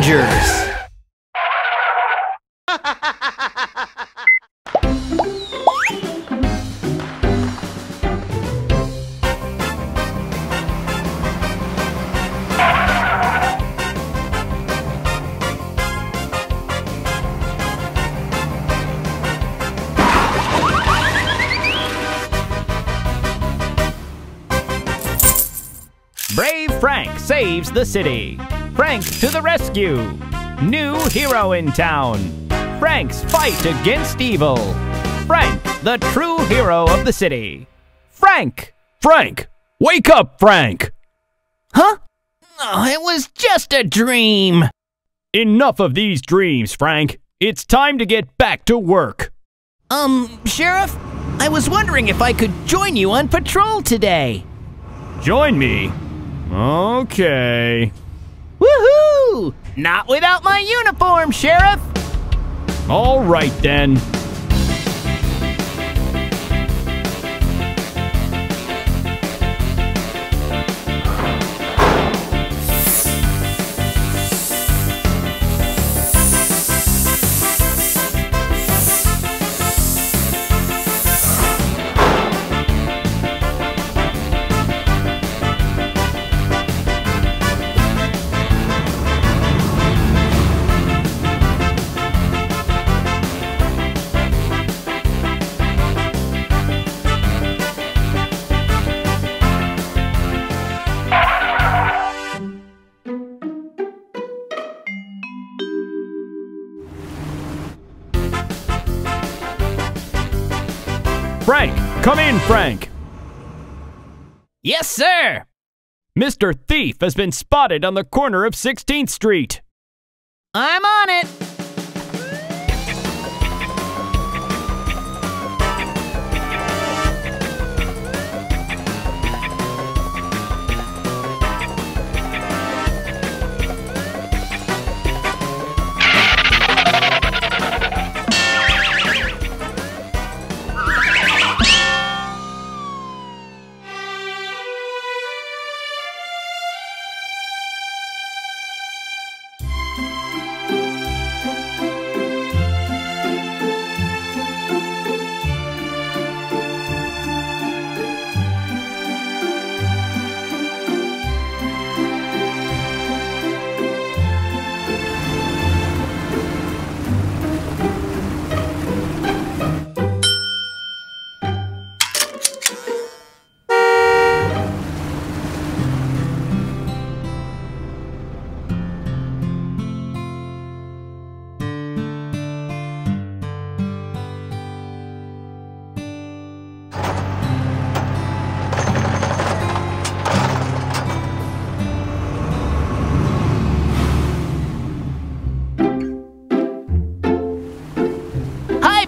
Rangers. Brave Frank saves the city. Frank to the rescue. New hero in town. Frank's fight against evil. Frank, the true hero of the city. Frank! Frank! Wake up, Frank! Huh? Oh, it was just a dream. Enough of these dreams, Frank. It's time to get back to work. Sheriff, I was wondering if I could join you on patrol today. Join me? Okay. Woohoo! Not without my uniform, Sheriff! All right, then. Frank, come in, Frank. Yes, sir. Mr. Thief has been spotted on the corner of 16th Street. I'm on it.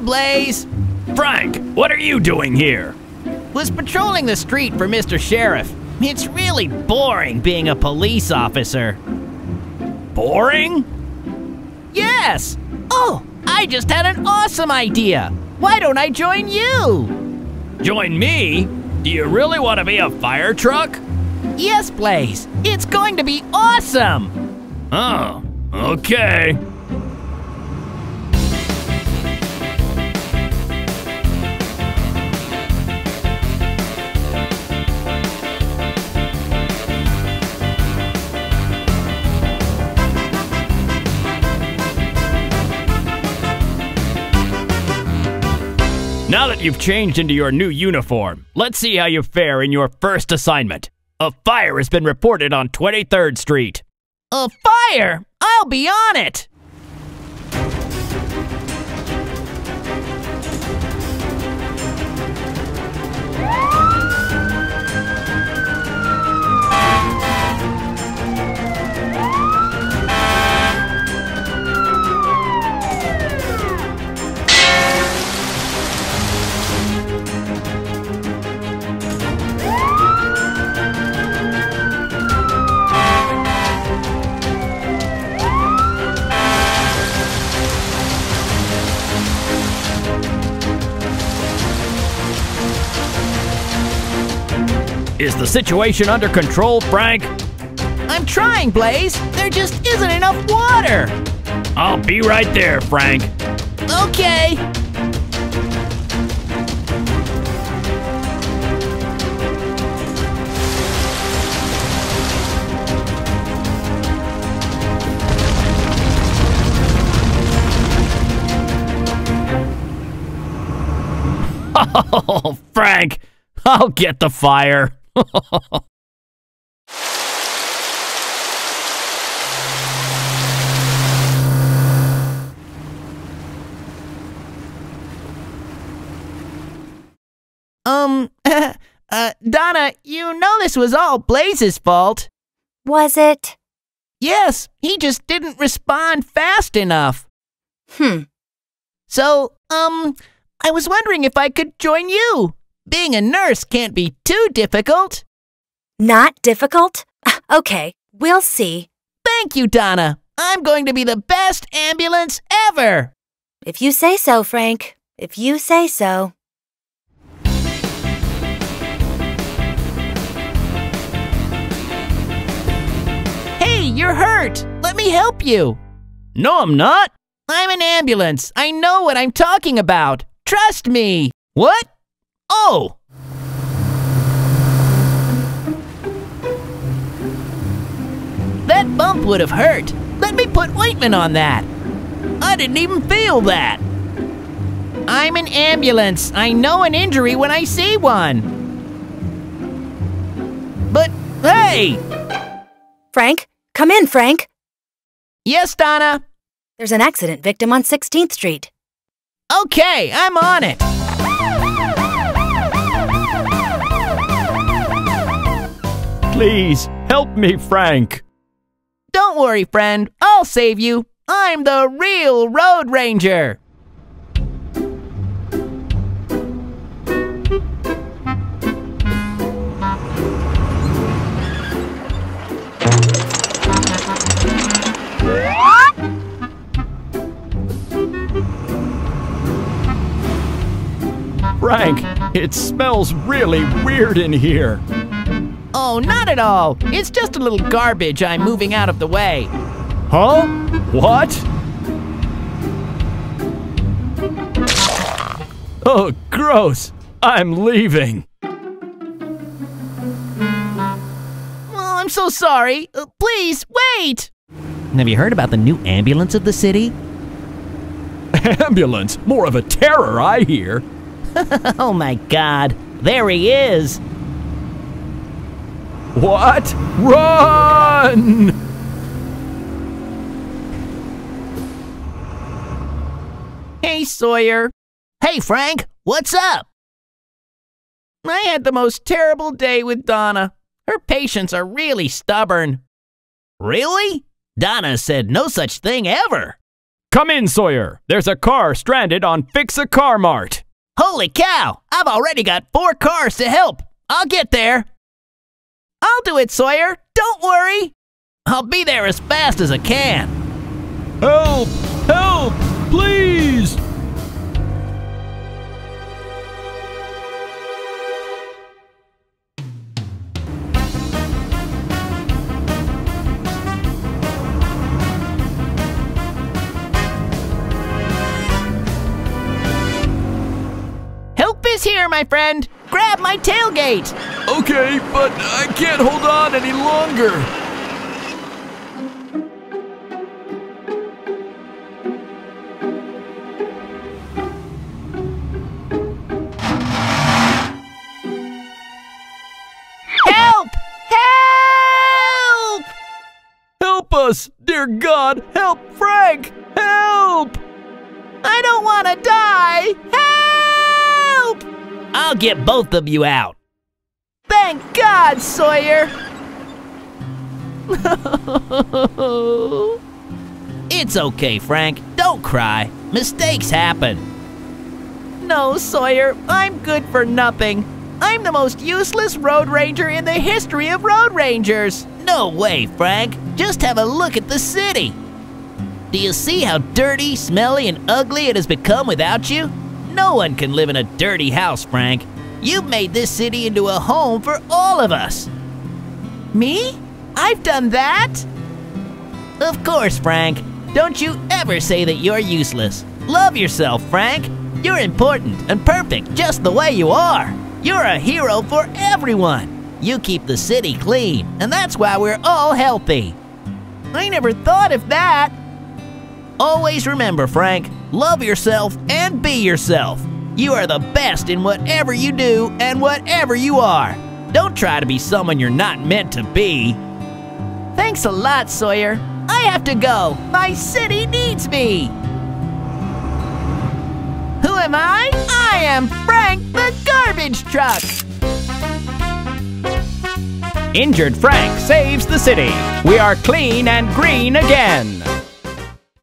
Blaze! Frank, what are you doing here? Was patrolling the street for Mr. Sheriff. It's really boring being a police officer. Boring? Yes! Oh, I just had an awesome idea. Why don't I join you? Join me? Do you really want to be a fire truck? Yes, Blaze. It's going to be awesome! Oh, okay. Now that you've changed into your new uniform, let's see how you fare in your first assignment. A fire has been reported on 23rd Street. A fire? I'll be on it! Is the situation under control, Frank? I'm I'm trying, Blaze. There just isn't enough water. I'll be right there, Frank. Okay. Oh, Frank, I'll get the fire. Donna, you know this was all Blaze's fault. Was it? Yes, he just didn't respond fast enough. So, I was wondering if I could join you. Being a nurse can't be too difficult. Not difficult? Okay, we'll see. Thank you, Donna. I'm going to be the best ambulance ever. If you say so, Frank. If you say so. Hey, you're hurt. Let me help you. No, I'm not. I'm an ambulance. I know what I'm talking about. Trust me! What? Oh! That bump would have hurt. Let me put ointment on that. I didn't even feel that. I'm an ambulance. I know an injury when I see one. But, hey! Frank, come in, Frank. Yes, Donna? There's an accident victim on 16th Street. Okay, I'm on it. Please, help me, Frank. Don't worry, friend. I'll save you. I'm the real Road Ranger. Frank, it smells really weird in here. Oh, not at all. It's just a little garbage I'm moving out of the way. Huh? What? Oh, gross. I'm leaving. Oh, I'm so sorry. Please, wait. Have you heard about the new ambulance of the city? Ambulance? More of a terror, I hear. Oh my God, there he is! What? Run! Hey, Sawyer. Hey, Frank, what's up? I had the most terrible day with Donna. Her patients are really stubborn. Really? Donna said no such thing ever. Come in, Sawyer. There's a car stranded on Fix-A-Car-Mart. Holy cow! I've already got 4 cars to help. I'll get there. I'll do it, Sawyer. Don't worry. I'll be there as fast as I can. Help! Help! Please! Here, my friend. Grab my tailgate. Okay, but I can't hold on any longer. Help! Help! Help us, dear God. Help, Frank. Help! I don't want to die. Help! I'll get both of you out. Thank God, Sawyer. It's okay, Frank. Don't cry. Mistakes happen. No, Sawyer, I'm good for nothing. I'm the most useless Road Ranger in the history of Road Rangers. No way, Frank. Just have a look at the city. Do you see how dirty, smelly, and ugly it has become without you? No one can live in a dirty house, Frank. You've made this city into a home for all of us. Me? I've done that! Of course, Frank. Don't you ever say that you're useless. Love yourself, Frank. You're important and perfect just the way you are. You're a hero for everyone. You keep the city clean, and that's why we're all healthy. I never thought of that. Always remember, Frank, love yourself and be yourself. You are the best in whatever you do and whatever you are. Don't try to be someone you're not meant to be. Thanks a lot, Sawyer. I have to go. My city needs me. Who am I? I am Frank the Garbage Truck. Injured Frank saves the city. We are clean and green again.